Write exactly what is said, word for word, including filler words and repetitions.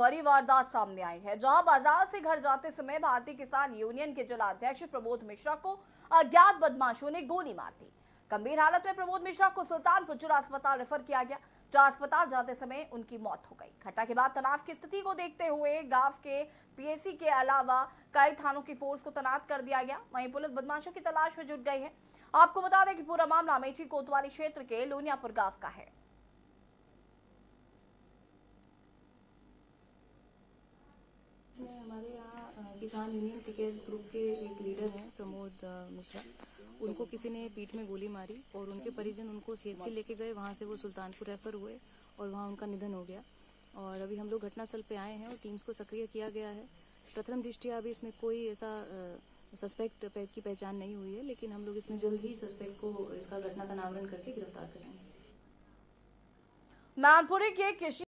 बड़ी वारदात सामने आई है, जहां बाजार से घर जाते समय भारतीय किसान यूनियन के जिलाध्यक्ष प्रमोद मिश्रा को अज्ञात बदमाशों ने गोली मार दी। गंभीर हालत में प्रमोद मिश्रा को सुल्तानपुर जिला अस्पताल रेफर किया गया, जहां अस्पताल जाते समय उनकी मौत हो गई। घटना के बाद तनाव की स्थिति को देखते हुए गांव के पीएसी के अलावा कई थानों की फोर्स को तैनात कर दिया गया। वहीं पुलिस बदमाशों की तलाश में जुट गई है। आपको बता दें कि पूरा मामला मैची कोतवाली क्षेत्र के लोनियापुर गांव का है। हमारे यहाँ किसान यूनियन क्रिकेट ग्रुप के एक लीडर हैं प्रमोद मिश्रा, उनको किसी ने पीठ में गोली मारी और उनके परिजन उनको सीएचसी लेके गए। वहाँ से वो सुल्तानपुर रेफर हुए और वहाँ उनका निधन हो गया। और अभी हम लोग घटनास्थल पे आए हैं और टीम्स को सक्रिय किया गया है। प्रथम दृष्टिया अभी इसमें कोई ऐसा सस्पेक्ट की पहचान नहीं हुई है, लेकिन हम लोग इसमें जल्द ही सस्पेक्ट को इसका घटना का नामकरण करके गिरफ्तार करेंगे। मैनपुरी के